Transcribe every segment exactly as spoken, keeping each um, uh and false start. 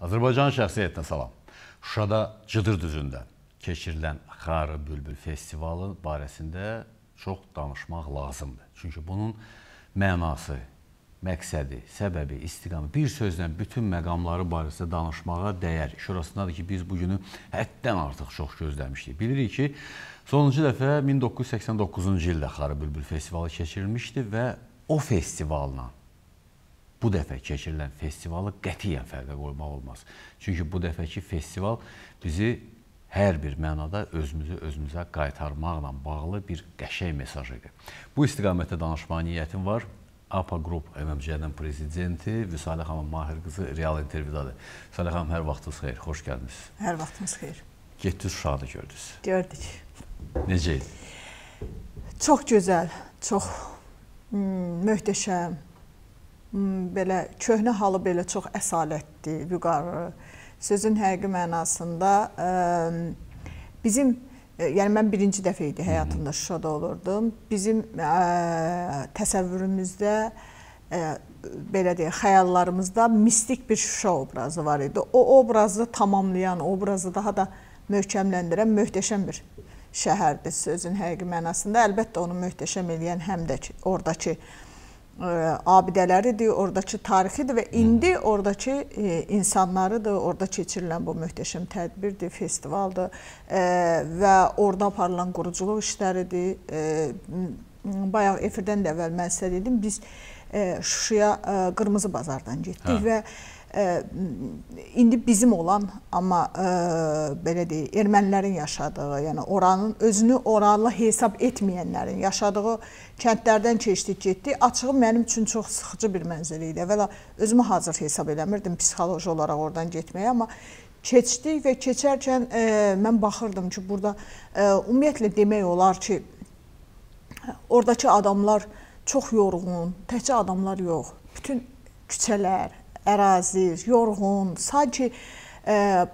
Azerbaycan şəxsiyyətinə salam. Şuşada Cıdır düzündə keçirilən Xarı Bülbül festivalı barəsində çox danışmaq lazımdır. Çünki bunun mənası, məqsədi, səbəbi, istiqamı, bir sözlə bütün məqamları barəsində danışmağa dəyər. Şurasındadır ki, biz bugünü həddən artıq çox gözləmişdik. Bilirik ki, sonuncu dəfə min doqquz yüz səksən doqquzuncu ildə Xarı Bülbül festivalı keçirilmişdi və o festivalına bu dəfə keçirilən festivalı qətiyyən fərqə qoymaq olmaz. Çünki bu dəfəki festival bizi hər bir mənada özümüzü özümüzə qaytarmaqla bağlı bir qəşəng mesaj idi. Bu istiqamətdə danışmağa niyyətim var. APA Group M M C-nin prezidenti Vüsalə xanım Mahir qızı real intervyudadır. Vüsalə xanım, hər vaxtınız xeyir, xoş gəldiniz. Hər vaxtınız xeyir. Getdiniz Şuşanı gördünüz. Gördük. Necə idi? Çox gözəl, çox möhtəşəm. Belə köhnə halı belə çox əsalətli, vüqarlı. Sözün həqiqi mənasında bizim, yəni mən birinci dəfə idi həyatımda Şuşada olurdum. Bizim təsəvvürümüzdə, belə deyək, xəyallarımızda mistik bir Şuşa obrazı var idi. O obrazı tamamlayan, obrazı daha da möhkəmləndirən möhtəşəm bir şəhərdir sözün həqiqi mənasında. Əlbəttə onu möhtəşəm eləyən həm də ki, oradakı abidələridir, oradakı tarixidir və indi oradakı insanlarıdır, orada keçirilən bu möhtəşəm tədbirdir, festivaldır və orada aparılan quruculuq işləridir. Bayaq efirdən də əvvəl mən sizə dedim, biz Şuşaya Qırmızı Bazardan getdik və indi bizim olan, amma belə deyək, ermənilərin yaşadığı, yəni oranın özünü oralı hesab etməyənlərin yaşadığı kəndlərdən keçdik, getdik. Açığı mənim üçün çox sıxıcı bir mənzil idi. Əvvəla özümü hazır hesab eləmirdim psixoloji olaraq oradan getməyə, amma keçdik və keçərkən mən baxırdım ki, burada ümumiyyətlə demək olar ki, oradakı adamlar çox yorğun, təkcə adamlar yox, bütün küçələr, ərazi, yorğun, sanki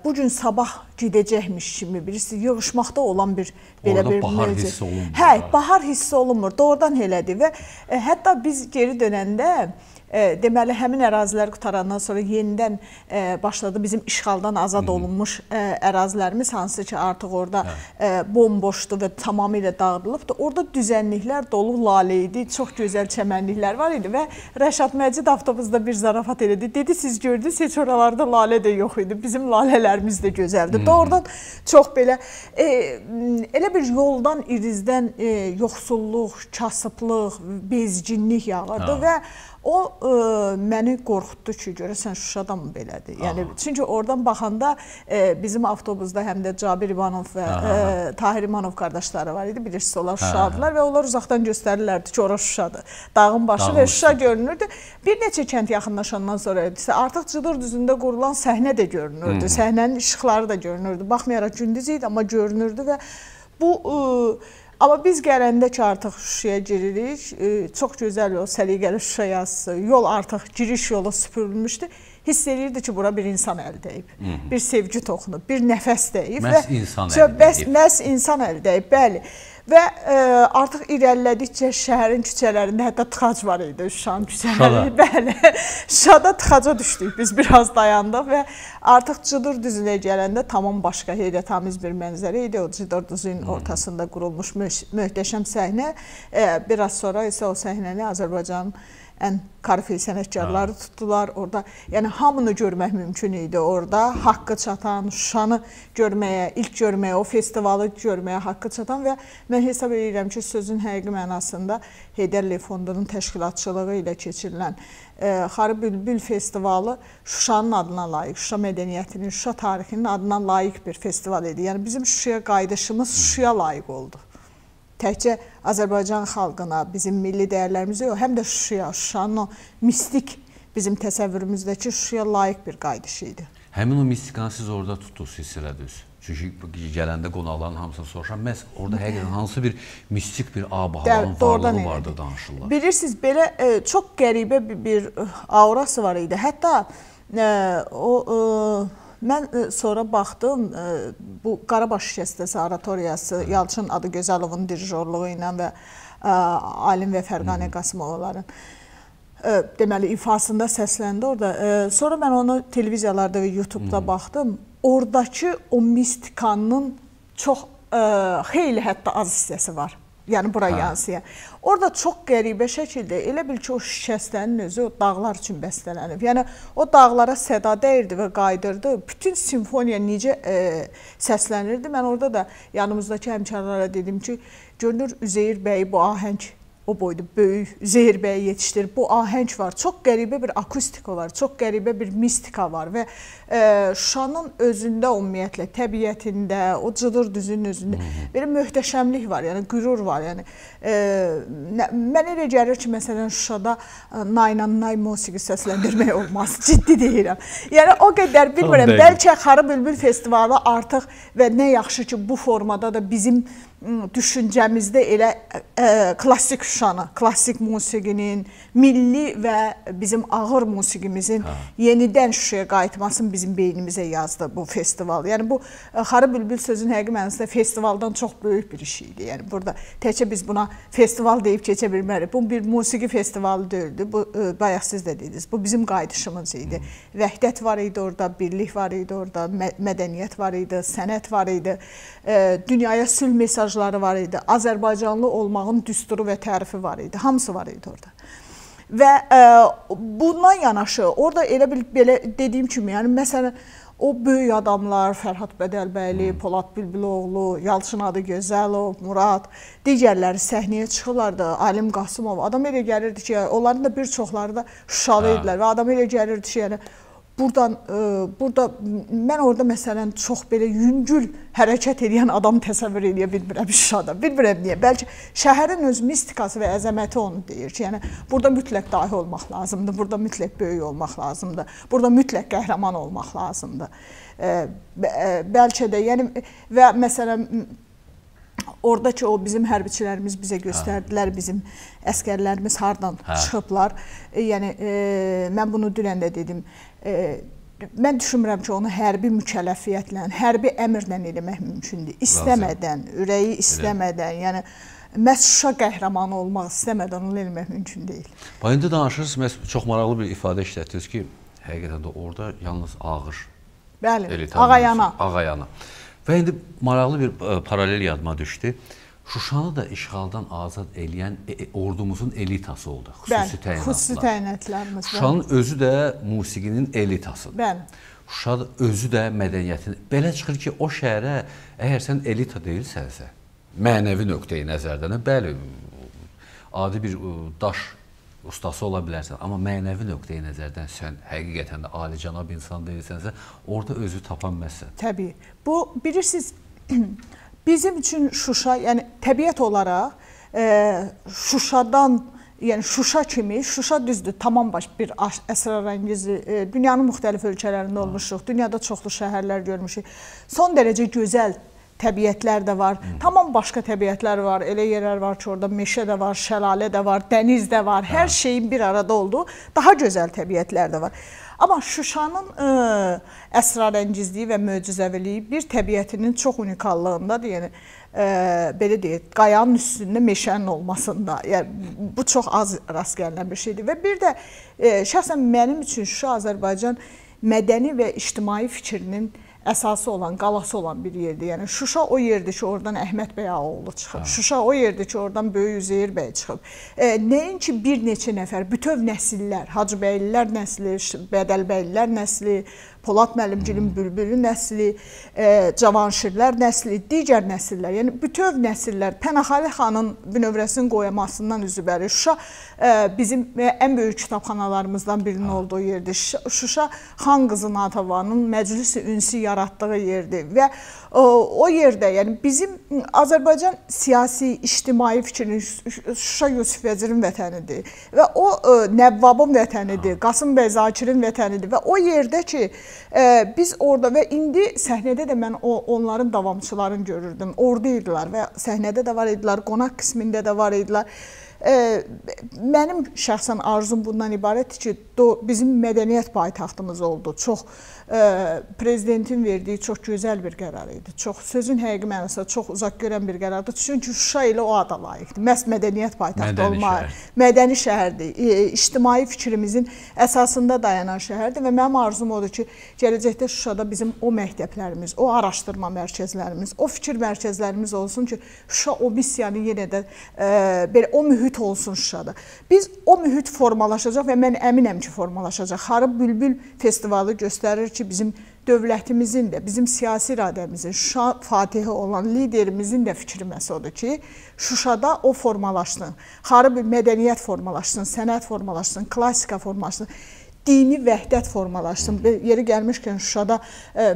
bugün sabah gedəcəkmiş kimi birisi yığışmaqda olan bir belə bir... Orada bahar hissi olunmur. Hə, bahar hissi olunmur, doğrudan elədir və hətta biz geri dönəndə, deməli, həmin ərazilər qutarandan sonra yenidən başladı bizim işğaldan azad olunmuş ərazilərimiz, hansı ki artıq orada bomboşdu və tamamilə dağıdılıbdır. Orada düzənliklər dolu lalə idi, çox gözəl çəmənliklər var idi və Rəşad Məcid avtobusda bir zarafat elədi. Dedi, siz gördünüz, heç oralarda lalə də yox idi, bizim lalələrimiz də gözəldir. Doğrudan çox belə, elə bir yoldan, irizdən yoxsulluq, kasıblıq, bezginlik yağırdı və o məni qorxutdu ki, görəsən Şuşada mı belədir? Çünki oradan baxanda bizim avtobusda həm də Cabir İvanov və Tahir İmanov qardaşları var idi. Bilirsiniz, onlar Şuşadılar və onlar uzaqdan göstərirlərdi ki, ora Şuşadır. Dağın başı və Şuşa görünürdü. Bir neçə kənd yaxınlaşandan sonra artıq Cıdır düzündə qurulan səhnə də görünürdü. Səhnənin işıqları da görünürdü. Baxmayaraq gündüz idi, amma görünürdü və bu... Amma biz gələndə ki, artıq Şuşaya giririk, çox gözəl yol, səliqəli Şuşa yazısı, yol artıq giriş yolu süpürülmüşdü. Hiss edirdi ki, bura bir insan əl dəyib, bir sevgi toxunu, bir nəfəs dəyib. Məhz insan əl dəyib. Məhz insan əl dəyib, bəli. Və artıq irəlilədikcə şəhərin küçələrində hətta tıxac var idi, Şuşanın küçələrində, bəli. Şuşada tıxaca düşdük, biz biraz dayandıq və artıq Cıdır düzünə gələndə tamam başqa heyrətamiz bir mənzərə idi. O Cıdır düzünün ortasında qurulmuş möhtəşəm səhnə, biraz sonra isə o səhnəni Azərbaycanın ən karifey sənətkarları tutdular orada. Yəni, hamını görmək mümkün idi orada. Haqqı çatan, Şuşanı görməyə, ilk görməyə, o festivalı görməyə haqqı çatan və mən hesab edirəm ki, sözün həqiqi mənasında Heydərli Fondunun təşkilatçılığı ilə keçirilən Xarı Bülbül festivalı Şuşanın adına layiq, Şuşa mədəniyyətinin, Şuşa tarixinin adına layiq bir festival idi. Yəni, bizim Şuşaya qayıdışımız Şuşaya layiq oldu. Təkcə Azərbaycan xalqına, bizim milli dəyərlərimizə yox, həm də Şuşaya, Şuşanın o mistik bizim təsəvvürümüzdəki Şuşaya layiq bir qayıdış idi. Həmin o mistikanı siz orada tutdunuz, hiss elədiniz. Çünki gələndə qonaqların hamısını soruşan, məhz orada həqiqətən hansı bir mistik bir ab-havanın varlığı vardı danışırlar. Bilirsiniz, belə çox qəribə bir aurası var idi. Hətta o... Mən sonra baxdım, bu Qarabaş şikəstəsi oratoriyası Yalçın Adıgözəlovun dirijorluğu ilə və Alim və Fərqanə Qasımovaların deməli ifasında səsləndi orada. Sonra mən onu televiziyalarda və YouTube'da hmm. baxdım. Oradakı o mistikanın çox xeyli hətta az hissəsi var. Yəni bura yansıyan. Orada çox qəribə şəkildə elə bil ki o şikəstlərin özü o dağlar üçün bəstələnib. Yəni o dağlara səda dəyirdi və qaydırdı. Bütün simfoniya necə e, səslənirdi. Mən orada da yanımızdakı həmkarlara dedim ki, görünür Üzeyir bəy bu ahəng o boyda böyük Üzeyir bəy yetişdir. Bu ahəng var. Çox qəribə bir akustika var. Çox qəribə bir mistika var və e, Şuşanın özündə ümumiyyətlə təbiətində, o cıdır düzünün özündə belə möhtəşəmlik var. Yəni qürur var. Yəni e, mən elə gəlir ki, məsələn Şuşada naynannay musiqi səsləndirmək olmaz. Ciddi deyirəm. Yəni o qədər bilmirəm. Bəlkə Xarı Bülbül festivalı artıq və nə yaxşı ki bu formada da bizim düşüncəmizdə elə e, klassik Şuşanı, klassik musiqinin, milli və bizim ağır musiqimizin ha. yenidən Şuşaya qayıtmasını bizim beynimizə yazdı bu festival. Yəni bu Xarı Bülbül sözün həqiqi mənasında festivaldan çox böyük bir iş idi. Yəni burada təkcə biz buna festival deyib keçə bilmərik. Bu bir musiqi festivalı deyildi. Bu bayaq siz də dediniz. Bu bizim qayıdışımız idi. Hmm. Vəhdət var idi orada, birlik var idi orada, mədəniyyət var idi, sənət var idi. E, dünyaya sülh mesajları var idi. Azərbaycanlı olmağın düsturu və tərifi var idi. Hamısı var idi orada. Və e, bundan yanaşı orada elə bil belə dediyim kimi, yəni məsələn o böyük adamlar, Fərhad Bədəlbəyli, hmm. Polad Bülbüloğlu, Yalçın Adıgözəlov, Murad, digərləri səhnəyə çıxırlardı, Alim Qasımov. Adam elə gəlirdi ki, onların da bir çoxları da Şuşalı idilər və adam elə gəlirdi ki, yəni Buradan, e, burada, mən orada məsələn çox belə yüngül hərəkət edən adam təsəvvür edə bilmirəm Şuşada. Bilmirəm niyə. Bəlkə şəhərin öz mistikası və əzəməti onu deyir ki, yəni burada mütləq dahi olmaq lazımdır, burada mütləq böyük olmaq lazımdır, burada mütləq qəhrəman olmaq lazımdır. E, bəlkə də, yəni və məsələn, oradakı o bizim hərbiçilərimiz bizə göstərdilər, ha. bizim əskərlərimiz hardan ha. çıxıblar. E, yəni, e, mən bunu dünən də dedim. E, mən düşünmürəm ki, onu hərbi mükəlləfiyyətlə, hərbi əmrlə eləmək mümkündür. İstəmədən, ürəyi istəmədən, yəni məhz Şuşa qəhrəmanı olmaq istəmədən onu eləmək mümkün deyil. İndi danışırsınız, məhz çox maraqlı bir ifadə işlətdiniz ki, həqiqətən də orada yalnız ağır. Bəli, ağayana. Ağayana. Və indi maraqlı bir ə, paralel yadıma düşdü. Şuşanı da işğaldan azad eləyən e, ordumuzun elitası oldu. Xüsusi təyinatlar. Xüsusi təyinatlarımız. Şuşanın bəli. Özü də musiqinin elitasıdır. Bəli. Şuşa da, özü də mədəniyyətin. Belə çıxır ki, o şəhərə əgər sən elita deyilsənsə, mənəvi nöqteyi nəzərdən, bəli, adi bir daş ustası ola bilərsən, amma mənəvi nöqteyi nəzərdən sən həqiqətən də alicənab insan deyilsənsə, orada özü tapanməzsən. Təbii. Bu, bilirsiniz, bizim üçün Şuşa, yəni təbiət olaraq e, Şuşadan, yəni Şuşa kimi, Şuşa düzdür, tamam baş bir əsrarəngiz, e, dünyanın müxtəlif ölkələrində ha. olmuşuq, dünyada çoxlu şəhərlər görmüşük, son dərəcə gözəl təbiətlər də var, hmm. tamam başqa təbiətlər var, elə yerlər var ki, orada meşə də var, şəlalə də var, dəniz də var, hər ha. şeyin bir arada olduğu daha gözəl təbiətlər də var. Amma Şuşanın ıı, əsrarəngizliyi və möcüzəviliyi bir təbiətinin çox unikallığındadır. Yəni, ıı, belə deyək, qayanın üstündə meşənin olmasında. Yəni, bu çox az rast gəlinən bir şeydir. Və bir də ıı, şəxsən mənim üçün Şuşa Azərbaycan mədəni və ictimai fikrinin əsası olan, qalası olan bir yerdir. Yəni Şuşa o yerdir ki, oradan Əhməd bəy Ağaoğlu çıxıb. Ha. Şuşa o yerdir ki, oradan Böyük Üzeyir bəy çıxıb. E, Nəyin ki, bir neçə nəfər, bütöv nəsillər, Hacıbəylilər nəsli, Bədəlbəylilər nəsli, Polad Müəllimgilin Bülbülü nəsli, e, Cavanşirlər nəsli, digər nəsillər, yəni bütöv nəsillər, Pənaxali xanın bünövrəsinin qoyamasından üzübəri Şuşa e, bizim e, ən böyük kitabxanalarımızdan birinin ha. olduğu yerdir. Şuşa, Şuşa Xan qızı Natavanın Məclisi Ünsi yaratdığı yerdir və o, o yerdə, yəni bizim Azərbaycan siyasi, ictimai fikrinin Şuşa Yusif Vəzirin vətənidir və o e, Nəvvabın vətənidir, ha. Qasım bəy Zakirin vətənidir və o yerdə ki, Ee, biz orada və indi səhnədə də mən o, onların davamçılarını görürdüm. Orada idilər və səhnədə də var idilər, qonaq qismində də var idilər. Mənim şəxsən arzum bundan ibarətdir ki, bizim mədəniyyət paytaxtımız oldu. Çox prezidentin verdiyi çox gözəl bir qərar idi. Çox sözün həqiqi mənasında çox uzaq görən bir qərardır. Çünki Şuşa ilə o ada layiqdir. Məhz mədəniyyət paytaxtı olmağı, mədəni şəhərdir. İctimai fikrimizin əsasında dayanan şəhərdir və mənim arzum odur ki, gələcəkdə Şuşada bizim o məktəblərimiz, o araşdırma mərkəzlərimiz, o fikir mərkəzlərimiz olsun ki, Şuşa o missiyanı yenə də belə o mühit olsun Şuşada. Biz o mühit formalaşacaq və mən əminəm ki, formalaşacaq. Xarıb Bülbül festivalı göstərir ki, bizim dövlətimizin də, bizim siyasi iradəmizin, Şuşa fatihi olan liderimizin də fikri məhz odur ki, Şuşada o formalaşsın. Xarıb mədəniyyət formalaşsın, sənət formalaşsın, klassika formalaşsın. Dini vəhdət formalaşsın. Yeri gəlmişkən Şuşada,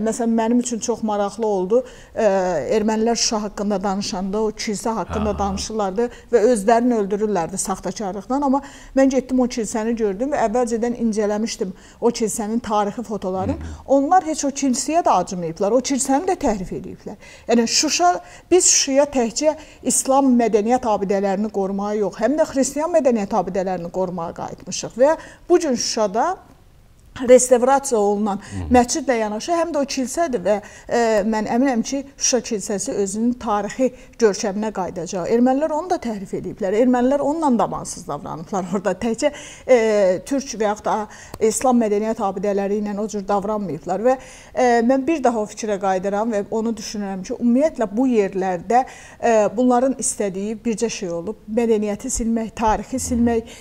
məsələn, mənim üçün çox maraqlı oldu. Ermənilər Şuşa haqqında danışanda, o kilsə haqqında danışırlardı və özlərini öldürürlərdi saxtakarlıqdan. Amma mən getdim o kilsəni gördüm və əvvəlcədən incələmişdim o kilsənin tarixi fotolarını. Onlar heç o kilsəyə də acımayıblar, o kilsəni də təhrif ediblər. Yəni, Şuşa, biz Şuşaya təkcə İslam mədəniyyət abidələrini qorumağa yox, həm də xristiyan mədəniyyət abidələrini qorumağa qayıtmışıq və bu gün Şuşada restavrasiya olunan məscidlə yanaşı həm də o kilsədir və mən əminəm ki, Şuşa kilsəsi özünün tarixi görkəminə qayıdacaq. Ermənilər onu da təhrif ediblər, ermənilər onunla damansız davranıblar orada. Təkcə türk və yaxud da İslam mədəniyyət abidələri ilə o cür davranmayıblar və mən bir daha o fikirə qayıdıram və onu düşünürəm ki, ümumiyyətlə bu yerlərdə bunların istədiyi bircə şey olub, mədəniyyəti silmək, tarixi silmək,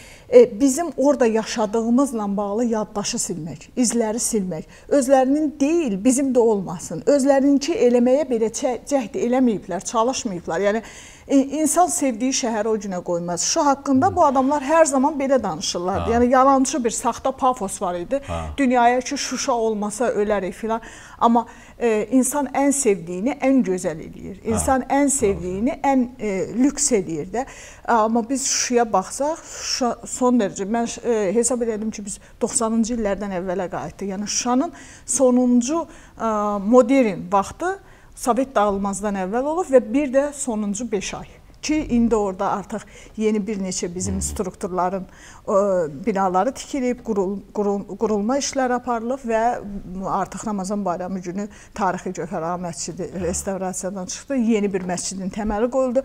bizim orada yaşadığımızla bağlı yaddaşı silmək, izləri silmək, özlərinin deyil, bizim də olmasın, özlərinki eləməyə belə cəhd eləməyiblər, çalışmayıblar. Yəni, insan sevdiyi şəhəri o günə qoymaz. Şuşa haqqında bu adamlar hər zaman belə danışırlardı. Yəni, yalancı bir saxta pafos var idi. Dünyaya ki, Şuşa olmasa ölərik filan. Amma insan ən sevdiyini ən gözəl edir. İnsan ən sevdiyini ən lüks edir də. Amma biz Şuşaya baxsaq, Şuşa son dərəcə, mən hesab edirdim ki, biz doxsanıncı illərdən əvvələ qayıtdıq. Yəni, Şuşanın sonuncu modern vaxtı Sovet dağılmazdan əvvəl olub və bir də sonuncu beş ay ki, indi orada artıq yeni bir neçə bizim strukturların binaları tikilib, qurulma işləri aparılıb və artıq Ramazan bayramı günü tarixi Cövhərağa məscidi restavrasiyadan çıxdı, yeni bir məscidin təməli qoyuldu.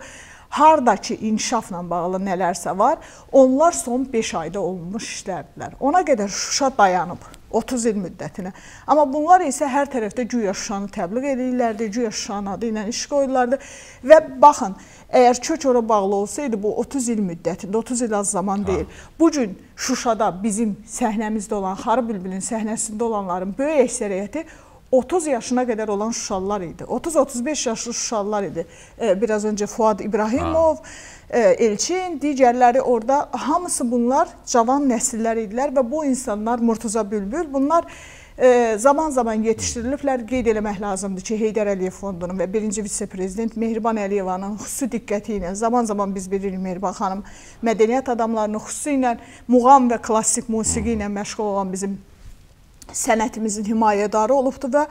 Haradakı inkişafla bağlı nələrsə var, onlar son beş ayda olunmuş işlərdirlər. Ona qədər Şuşa dayanıb otuz il müddətinə. Amma bunlar isə hər tərəfdə güya Şuşanı təbliğ edirlərdi, güya Şuşanın adı ilə iş qoyurlardı və baxın, əgər kök ora bağlı olsaydı bu otuz il müddətində, otuz il az zaman deyil. Bugün Şuşada bizim səhnəmizdə olan, Xarı Bülbülün səhnəsində olanların böyük əksəriyyəti otuz yaşına qədər olan Şuşalılar idi. otuz otuz beş yaşlı Şuşalılar idi. Biraz öncə Fuad İbrahimov, Elçin, digərləri orada. Hamısı bunlar cavan nəsillər idilər və bu insanlar, Murtuza Bülbül, bunlar zaman-zaman yetişdiriliblər. Qeyd eləmək lazımdır ki, Heydər Əliyev Fondunun və birinci vitse-prezident Mehriban Əliyevanın xüsusi diqqəti ilə, zaman-zaman biz bilirik Mehriban xanım mədəniyyət adamlarının xüsusi ilə, muğam və klassik musiqi ilə məşğul olan bizim sənətimizin himayədarı olubdur və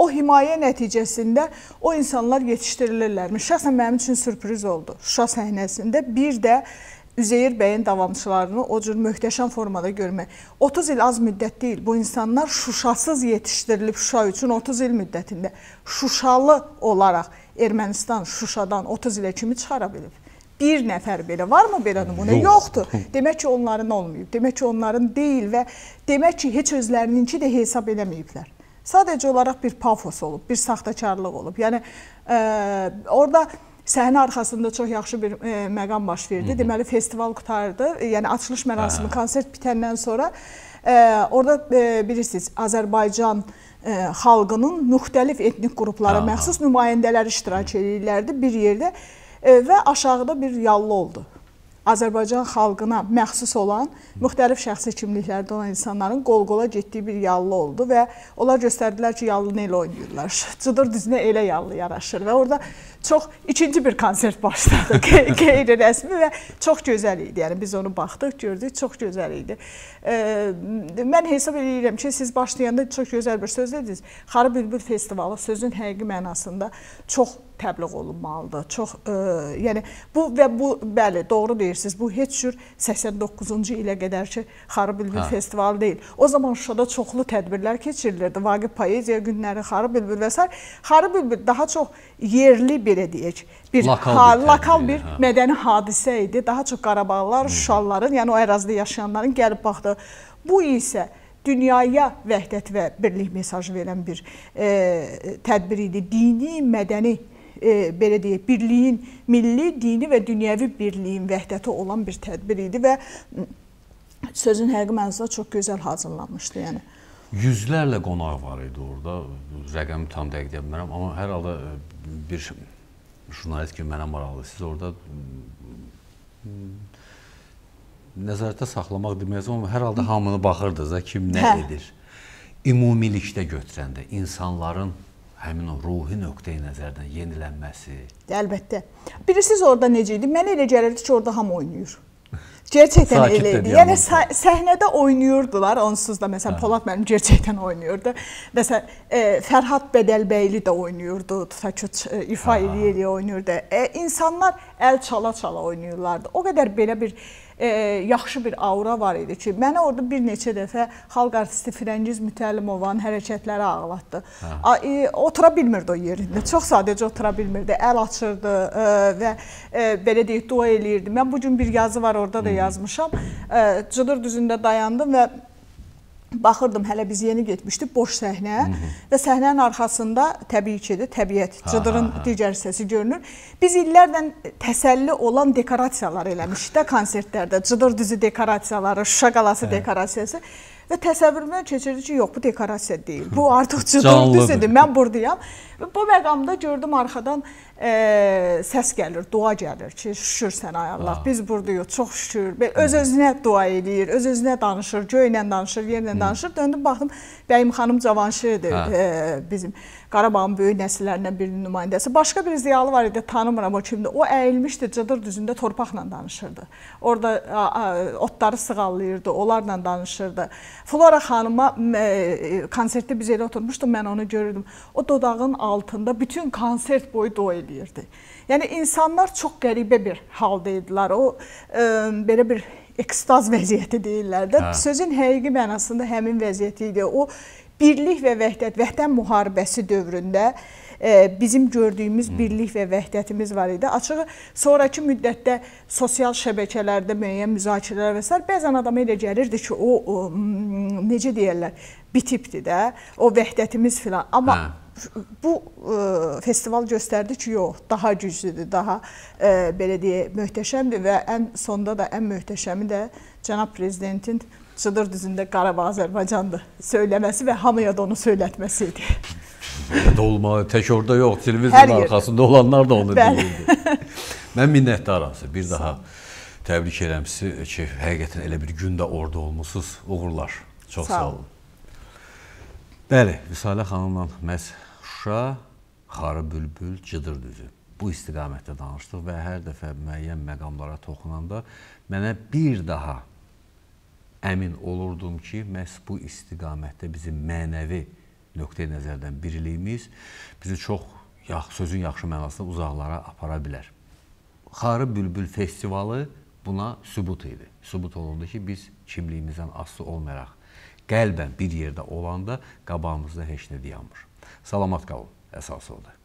o himayə nəticəsində o insanlar yetişdirilirlərmiş. Şəxsən mənim üçün sürpriz oldu. Şuşa səhnəsində bir də Üzeyir bəyin davamçılarını o cür möhtəşəm formada görmək. otuz il az müddət deyil. Bu insanlar Şuşasız yetişdirilib Şuşa üçün otuz il müddətində. Şuşalı olaraq Ermənistan Şuşadan otuz ilə kimi çıxara bilib. Bir nəfər belə varmı belə nümunə? Yoxdur. Demək ki, onların olmayıb. Demək ki, onların deyil və demək ki, heç özlərininki də hesab eləməyiblər. Sadəcə olaraq bir pafos olub, bir saxtakarlıq olub. Yəni, orada səhnə arxasında çox yaxşı bir məqam baş verdi. Deməli, festival qutardı. Yəni, açılış mərasimi, konsert bitəndən sonra orada bilirsiniz, Azərbaycan xalqının müxtəlif etnik qruplara məxsus nümayəndələr iştirak edirlərdi bir yerdə. Və aşağıda bir yallı oldu. Azərbaycan xalqına məxsus olan, müxtəlif şəxsi kimliklərdə olan insanların qol-qola getdiyi bir yallı oldu və onlar göstərdilər ki, yallını elə oynayırlar. Cıdır düzünə elə yallı yaraşır və orada çox ikinci bir konsert başladı, qeyri-rəsmi və çox gözəl idi. Yəni, biz onu baxdıq, gördük, çox gözəl idi. Mən hesab edirəm ki, siz başlayanda çox gözəl bir söz dediniz. Xarı Bülbül festivalı sözün həqiqi mənasında çox təbliğ olunmalıdır. Çox, e, yəni bu və bu bəli, doğru deyirsiniz. Bu heç cür səksən doqquzuncu ilə qədər ki Xarı-Bülbül festivalı deyil. O zaman Şuşada çoxlu tədbirlər keçirilirdi. Vaqif Poeziya günləri, Xarı-Bülbül və sair. Xarı-Bülbül daha çox yerli belə deyək, bir lokal ha, bir, lokal bir ha. mədəni hadisə idi. Daha çox Qarabağlılar, Şuşalıların, yəni o ərazidə yaşayanların gəlib baxdı. Bu isə dünyaya vəhdət və birlik mesajı verən bir e, tədbir idi. Dini, mədəni, e, belə deyək, birliyin, milli, dini və dünyəvi birliyin vəhdəti olan bir tədbir idi və sözün həqiqi mənasında çox gözəl hazırlanmışdı. Yəni. Yüzlərlə qonaq var idi orada. Rəqəmi tam dəqiq deyə bilmərəm, amma hər halda bir jurnalist kimi mənə maraqlı. Siz orada nəzarətdə saxlamaq deməyəcəm, amma hər halda hamını baxırdınız da kim nə hə. edir. Ümumilikdə götürəndə insanların həmin o ruhi nöqteyi nəzərdən yenilənməsi. Əlbəttə. Bilirsiniz orada necə idi? Mənə elə gəlirdi ki, orada hamı oynayır. Gerçəkdən elə idi. Yəni sah səhnədə oynayırdılar, onsuz da məsələn Polad müəllim gerçəkdən oynayırdı. Məsələn e, Fərhad Bədəlbəyli də oynayırdı, Tutaköç e, ifa eləyə-eləyə oynayırdı. E, insanlar əl çala-çala oynayırlardı. O qədər belə bir e, yaxşı bir aura var idi ki, mənə orada bir neçə dəfə xalq artisti Firəngiz Mütəllimovan hərəkətləri ağlatdı. A, e, otura bilmirdi o yerində. Hı. Çox sadəcə otura bilmirdi. Əl açırdı e, və e, belə deyək dua eləyirdi. Mən bu gün bir yazı var orada da Hı. yazmışam. Cıdır düzündə dayandım və baxırdım, hələ biz yeni getmişdik, boş səhnə Hı -hı. və səhnənin arkasında təbii ki də təbiət, cıdırın ha, ha, ha. digər səsi görünür. Biz illərdən təsəlli olan dekorasiyalar eləmişdik də konsertlərdə, cıdır düzü dekorasiyaları, Şuşa qalası Hı. dekorasiyası və təsəvvürümdən keçirdi ki, yox bu dekorasiya deyil, bu artıq cıdır düzüdür, mən buradayam. Və bu məqamda gördüm arxadan e, səs gəlir, dua gəlir ki, şükür sənə Allah, biz buradayıq, çox şükür. Öz-özünə dua eləyir, öz-özünə danışır, göynlə danışır, yerlə danışır. Döndüm, baxdım, Bəyim xanım Cavanşirdir, e, bizim Qarabağın böyük nəsillərindən birinin nümayəndəsi. Başqa bir ziyalı var idi, tanımıram o kimdir. O əyilmişdi, cıdır düzündə torpaqla danışırdı. Orada a, a, otları sığallayırdı, onlarla danışırdı. Flora xanıma e, konsertdə biz elə oturmuşdum, mən onu görürdüm. O dodağın altında bütün konsert boyu dua eləyirdi. Yəni insanlar çox qəribə bir halda idilər. O e, belə bir ekstaz vəziyyəti deyirlər də. Hə. Sözün həqiqi mənasında həmin vəziyyəti idi. O birlik və vəhdət, vətən müharibəsi dövründə e, bizim gördüyümüz Hı. birlik və vəhdətimiz var idi. Açığı sonraki müddətdə sosial şəbəkələrdə müəyyən müzakirələr və sair bəzən adama elə gəlirdi ki, o, o necə deyirlər, bitibdi də, o vəhdətimiz filan. Amma Hə. bu e, festival göstərdi ki, yox, daha güclüdür, daha e, belə deyək, möhtəşəmdir və ən sonda da ən möhtəşəmi də Cənab Prezidentin Cıdır düzündə Qarabağ Azərbaycandır söyləməsi və hamıya da onu söylətməsi idi. Belə də olmalı, tək orada yox, televiziyanın arxasında olanlar da onu deyirdi. Mən minnətdaram sizə, bir daha təbrik edirəm sizi ki, həqiqətən elə bir gün də orada olmusunuz. Uğurlar, çox sağ, sağ olun. Bəli, Vüsalə xanımla məhz Şuşa, Xarı-Bülbül, Cıdırdüzü bu istiqamətdə danışdıq və hər dəfə müəyyən məqamlara toxunanda mənə bir daha əmin olurdum ki, məhz bu istiqamətdə bizim mənəvi nöqteyi nəzərdən birliyimiz bizi çox sözün yaxşı mənasında uzaqlara apara bilər. Xarı-Bülbül festivalı buna sübut idi. Sübut olurdu ki, biz kimliyimizdən asılı olmayaraq qəlbən bir yerdə olanda qabağımızda heç nə dayanmır. Salamat qalın, əsas oldu.